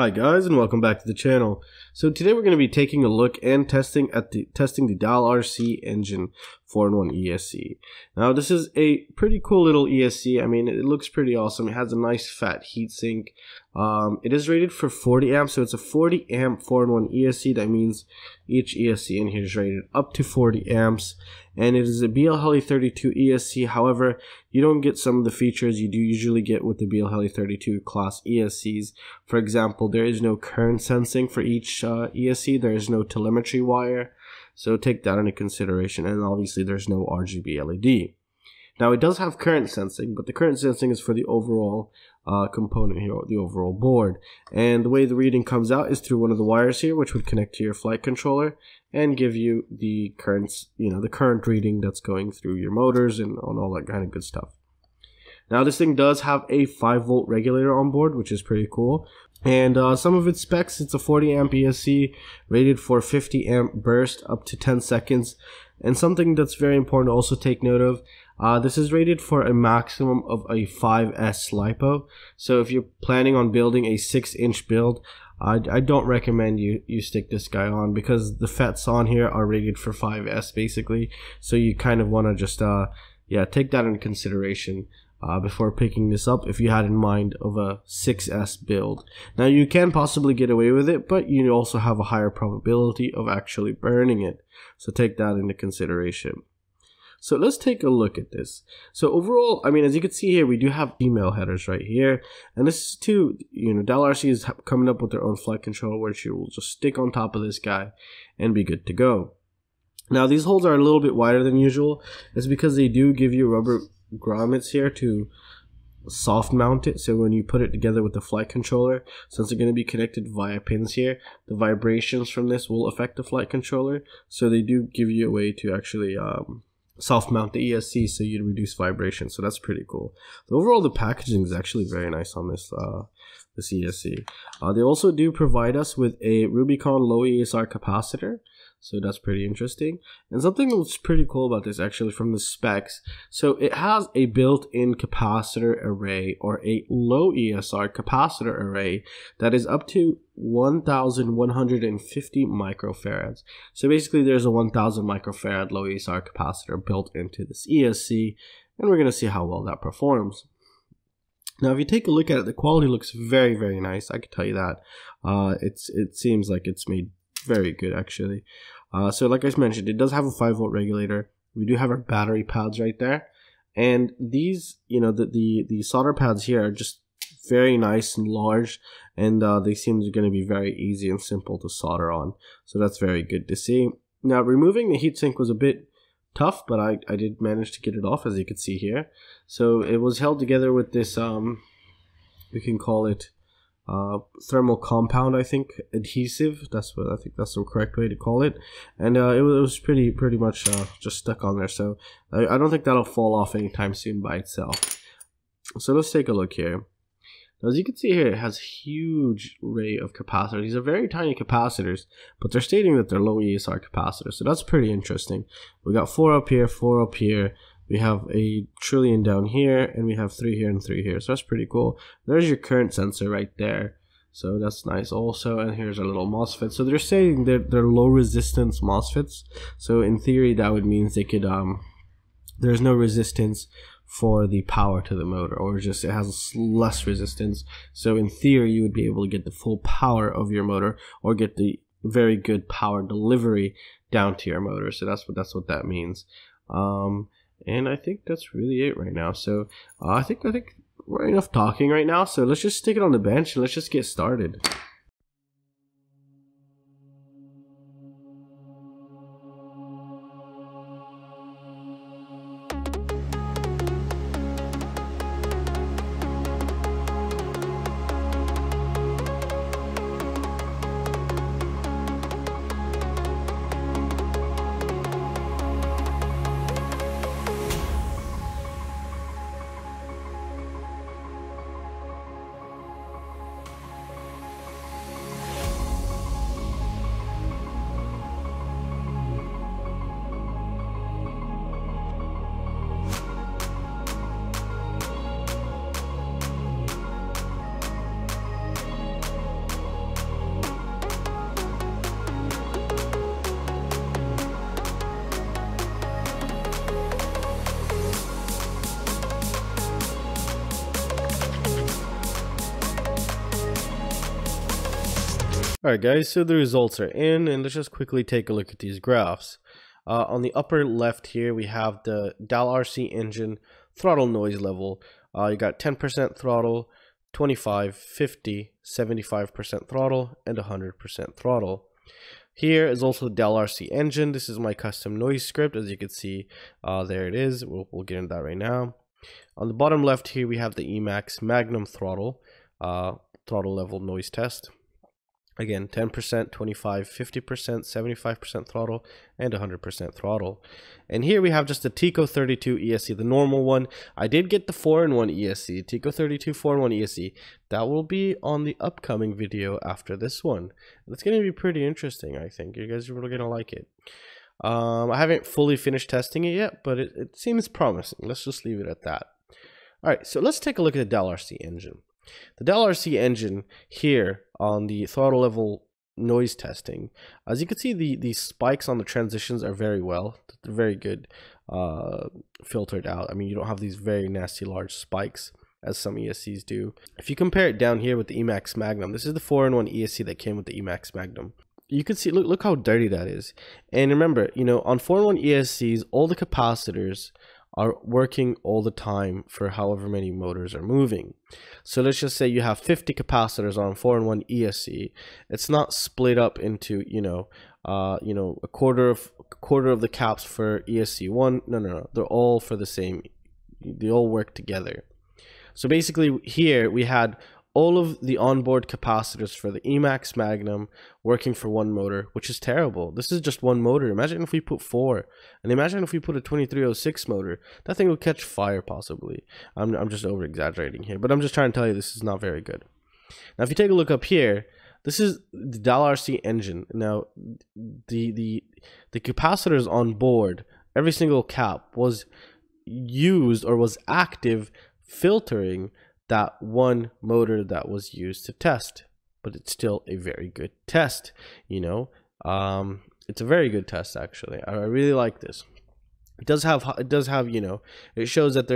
Hi guys, and welcome back to the channel. So today we're going to be taking a look and testing the DALRC engine 4-in-1 ESC. Now this is a pretty cool little ESC. I mean, it looks pretty awesome. It has a nice fat heatsink. It is rated for 40 amps, so it's a 40 amp 4-in-1 ESC. That means each ESC in here is rated up to 40 amps. And it is a BLHeli32 ESC. However, you don't get some of the features you do usually get with the BLHeli32 class ESCs. For example, there is no current sensing for each ESC. There is no telemetry wire. So take that into consideration. And obviously, there's no RGB LED. Now, it does have current sensing, but the current sensing is for the overall component here, the overall board. And the way the reading comes out is through one of the wires here, which would connect to your flight controller and give you the current reading that's going through your motors and on all that kind of good stuff. Now, this thing does have a 5-volt regulator on board, which is pretty cool. And some of its specs, it's a 40-amp ESC rated for 50-amp burst up to 10 seconds. And something that's very important to also take note of, this is rated for a maximum of a 5S LiPo. So if you're planning on building a 6-inch build, I don't recommend you stick this guy on, because the FETs on here are rated for 5S basically. So you kind of want to just take that into consideration before picking this up if you had in mind of a 6S build. Now you can possibly get away with it, but you also have a higher probability of actually burning it. So take that into consideration. So let's take a look at this. So overall, I mean, as you can see here, we do have email headers right here. And this is too, DALRC is coming up with their own flight controller, which you will just stick on top of this guy and be good to go. Now these holes are a little bit wider than usual. It's because they do give you rubber grommets here to soft mount it, so when you put it together with the flight controller, since it's going to be connected via pins here, the vibrations from this will affect the flight controller, so they do give you a way to actually soft mount the ESC so you reduce vibration. So that's pretty cool. So overall, the packaging is actually very nice on this this ESC. They also do provide us with a Rubicon low ESR capacitor. So that's pretty interesting. And something that's pretty cool about this, actually, from the specs. So it has a built-in capacitor array, or a low ESR capacitor array, that is up to 1,150 microfarads. So basically, there's a 1,000 microfarad low ESR capacitor built into this ESC. And we're going to see how well that performs. Now, if you take a look at it, the quality looks very, very nice. I can tell you that. It seems like it's made very good, actually. So like I mentioned, it does have a 5-volt regulator. We do have our battery pads right there, and these, the solder pads here are just very nice and large, and they seem going to be very easy and simple to solder on. So that's very good to see. Now, removing the heatsink was a bit tough, but I did manage to get it off, as you can see here. So it was held together with this, we can call it thermal compound, I think, adhesive. That's what I think, that's the correct way to call it. And it was pretty much just stuck on there, so I don't think that'll fall off anytime soon by itself. So let's take a look here. Now, as you can see here, it has a huge array of capacitors. These are very tiny capacitors, but they're stating that they're low ESR capacitors, so that's pretty interesting. We got 4 up here, 4 up here. We have a trillion down here, and we have 3 here and 3 here. So that's pretty cool. There's your current sensor right there. So that's nice also. And here's our little MOSFET. So they're saying that they're low resistance MOSFETs. So in theory, that would mean they could, there's no resistance for the power to the motor, or just it has less resistance. So in theory, you would be able to get the full power of your motor, or get the very good power delivery down to your motor. So that's what that means. And I think that's really it right now. So I think we're enough talking right now. So let's just stick it on the bench and let's just get started. Alright guys, so the results are in, and let's just quickly take a look at these graphs. On the upper left here, we have the DALRC engine throttle noise level. You got 10% throttle, 25, 50, 75% throttle, and 100% throttle. Here is also the DALRC engine. This is my custom noise script, as you can see. There it is. We'll get into that right now. On the bottom left here, we have the EMAX Magnum throttle, throttle level noise test. Again, 10%, 25, 50%, 75% throttle, and 100% throttle. And here we have just the Tekko 32 ESC, the normal one. I did get the 4-in-1 ESC, Tekko 32 4-in-1 ESC. That will be on the upcoming video after this one. It's going to be pretty interesting, I think. You guys are really going to like it. I haven't fully finished testing it yet, but it seems promising. Let's just leave it at that. All right, so let's take a look at the DALRC engine. The DALRC engine here on the throttle level noise testing, as you can see, the spikes on the transitions are very well, they're very good, filtered out. I mean, you don't have these very nasty large spikes as some ESCs do. If you compare it down here with the EMAX Magnum, this is the 4-in-1 ESC that came with the EMAX Magnum. You can see, look how dirty that is. And remember, you know, on 4-in-1 ESCs, all the capacitors are working all the time for however many motors are moving. So let's just say you have 50 capacitors on 4-in-1 ESC. It's not split up into, a quarter of the caps for ESC1. No, they're all for the same. They all work together. So basically here we had all of the onboard capacitors for the EMAX Magnum working for one motor, which is terrible. This is just one motor. Imagine if we put four, and imagine if we put a 2306 motor. That thing would catch fire possibly. I'm just over exaggerating here, but I'm just trying to tell you this is not very good. Now, if you take a look up here, this is the DALRC engine. Now, the capacitors on board, every single cap was used or was active filtering that one motor that was used to test, but it's still a very good test. It's a very good test actually. I really like this. It does have, it shows that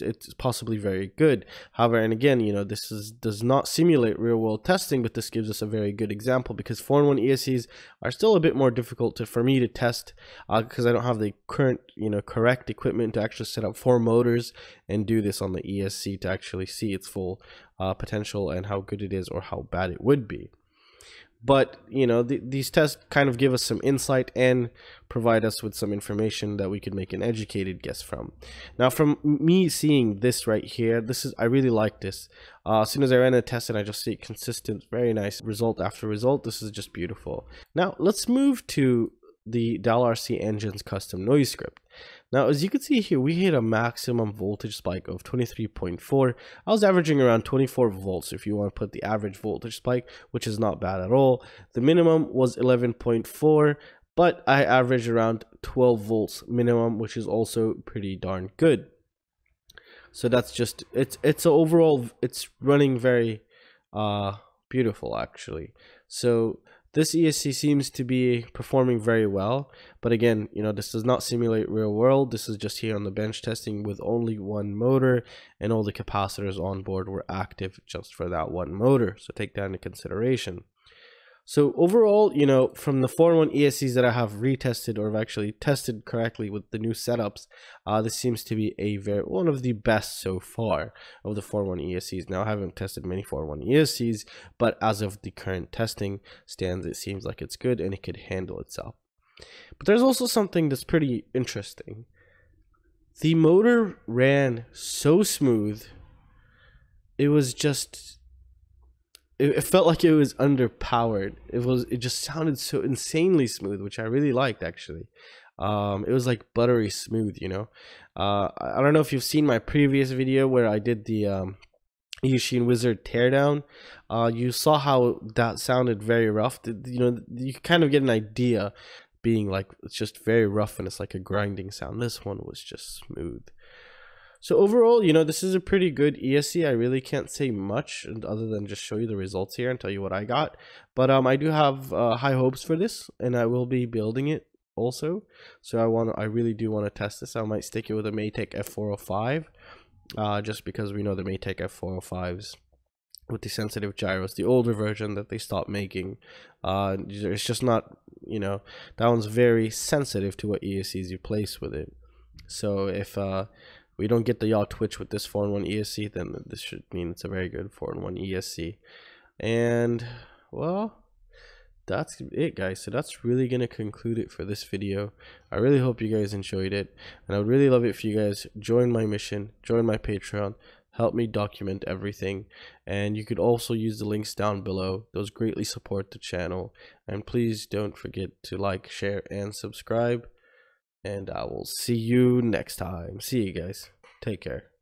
it's possibly very good. However, and again, this does not simulate real world testing, but this gives us a very good example, because 4-in-1 ESCs are still a bit more difficult for me to test, because I don't have the current, correct equipment to actually set up four motors and do this on the ESC to actually see its full potential and how good it is or how bad it would be. But, these tests kind of give us some insight and provide us with some information that we could make an educated guess from. Now, from me seeing this right here, I really like this. As soon as I ran a test and I just see it consistent, very nice result after result. This is just beautiful. Now, let's move to the DALRC engine's custom noise script. Now, as you can see here, we hit a maximum voltage spike of 23.4. I was averaging around 24 volts if you want to put the average voltage spike, which is not bad at all. The minimum was 11.4, but I averaged around 12 volts minimum, which is also pretty darn good. So that's just, it's running very beautiful actually. So this ESC seems to be performing very well, but again, this does not simulate real world. This is just here on the bench testing with only one motor, and all the capacitors on board were active just for that one motor. So take that into consideration. So overall, from the 4-in-1 ESCs that I have retested or have actually tested correctly with the new setups, this seems to be one of the best so far of the 4-in-1 ESCs. Now, I haven't tested many 4-in-1 ESCs, but as of the current testing stands, it seems like it's good and it could handle itself. But there's also something that's pretty interesting. The motor ran so smooth, it was just, it felt like it was underpowered. It just sounded so insanely smooth, which I really liked actually. It was like buttery smooth, I don't know if you've seen my previous video where I did the Yushin Wizard teardown. You saw how that sounded very rough. You kind of get an idea being like it's just very rough and it's like a grinding sound. This one was just smooth. So overall, this is a pretty good ESC. I really can't say much other than just show you the results here and tell you what I got. But I do have high hopes for this, and I will be building it also. So I really do want to test this. I might stick it with a Matek F405, just because we know the Matek F405s with the sensitive gyros, the older version that they stopped making. It's just not, you know, that one's very sensitive to what ESCs you place with it. So if we don't get the yaw twitch with this 4-in-1 ESC, then this should mean it's a very good 4-in-1 ESC. And well, that's it, guys. So that's really gonna conclude it for this video. I really hope you guys enjoyed it, and I would really love it if you guys join my mission, join my Patreon, help me document everything. And you could also use the links down below. Those greatly support the channel. And please don't forget to like, share, and subscribe. And I will see you next time. See you guys. Take care.